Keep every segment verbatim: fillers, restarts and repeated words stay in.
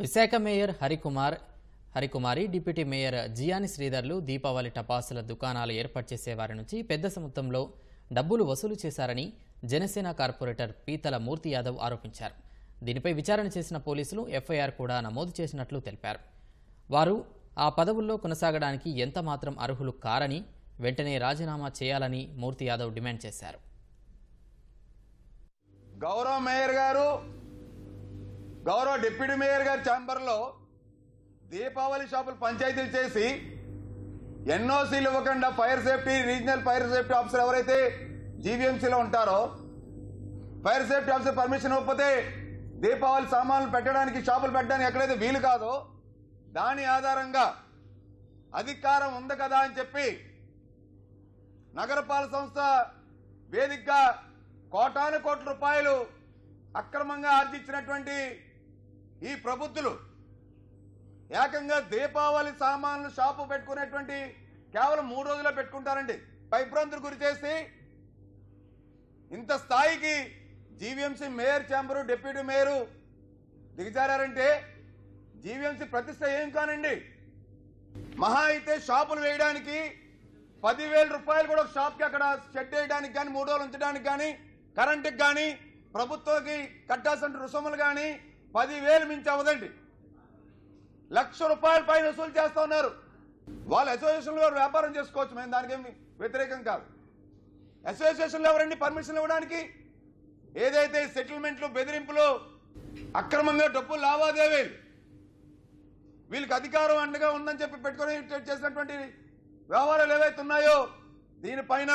Visakha mayor Hari Kumar Hari Kumari deputy mayor Jiyani శ్రీధర్లు దీపావళి టపాసుల దుకాణాలు ఏర్పాటు చేసే వారి నుంచి పెద్ద మొత్తంలో డబ్బులు వసూలు చేశారని జనసేన కార్పొరేటర్ పీతల మూర్తి యాదవ్ ఆరోపించారు. దీనిపై విచారణ చేసిన పోలీసులు ఎఫ్ఐఆర్ కూడా నమోదు చేసినట్లు తెలిపారు. వారు ఆ పదవుల్లో కొనసాగడానికి ఎంత మాత్రం అర్హులు కారని వెంటనే రాజీనామా చేయాలని మూర్తి యాదవ్ డిమాండ్ చేశారు. గౌరవ మేయర్ గారు గౌరవ డిప్యూటీ మేయర్ గారి ఛాంబర్లో దీపావళి షాపులు పంచాయతీలు చేసి ఎన్ఓసీలు ఇవ్వకుండా fire safety regional fire safety officer ఎవరైతే జీవీఎంసీలో ఉంటారో ఫైర్ సేఫ్టీ ఆఫీసర్ పర్మిషన్ ఇవ్వకపోతే దీపావళి సామాన్లు పెట్టడానికి షాపులు పెట్టడానికి ఎక్కడైతే వీలు కాదో దాని ఆధారంగా అధికారం ఉంది కదా అని చెప్పి నగరపాలక సంస్థ వేదికగా కోటాను కోట్ల రూపాయలు అక్రమంగా ఆర్జించినటువంటి ఈ ప్రభుత్వలు ఏకంగా దీపావళి సామాన్లు షాపు పెట్టుకునేటువంటి కేవలం మూడు రోజుల్లో పెట్టుకుంటారండి. పైభ్రాంతులు గురి చేసి ఇంత స్థాయికి GVMC mayor chamber deputy mayor దిగజారంటే జీవీఎంసీ ప్రతిష్ట ఏం కానండి. మహా అయితే షాపులు వేయడానికి పదివేల రూపాయలు కూడా షాప్కి అక్కడ షెడ్ వేయడానికి కానీ మూడు రోజులు ఉంచడానికి కానీ కరెంటుకి కానీ ప్రభుత్వానికి కట్టాల్సిన రుసుములు కానీ పదివేలు మించి అవదండి. లక్ష రూపాయల పైన వసూలు చేస్తూ ఉన్నారు. వాళ్ళు అసోసియేషన్లో వ్యాపారం చేసుకోవచ్చు, మేము దానికేమి వ్యతిరేకం కాదు. అసోసియేషన్లో ఎవరండి పర్మిషన్ ఇవ్వడానికి? ఏదైతే సెటిల్మెంట్లు బెదిరింపులు అక్రమంగా డబ్బులు లావాదేవీలు వీళ్ళకి అధికారం అండగా ఉందని చెప్పి పెట్టుకొని చేసినటువంటి వ్యవహారాలు ఏవైతే ఉన్నాయో దీనిపైన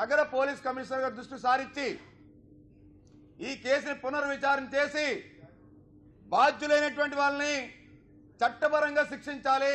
నగర పోలీస్ కమిషనర్ గారు దృష్టి సారించి ఈ కేసుని పునర్విచారణ చేసి బాధ్యులైనటువంటి వాళ్ళని చట్టపరంగా శిక్షించాలి.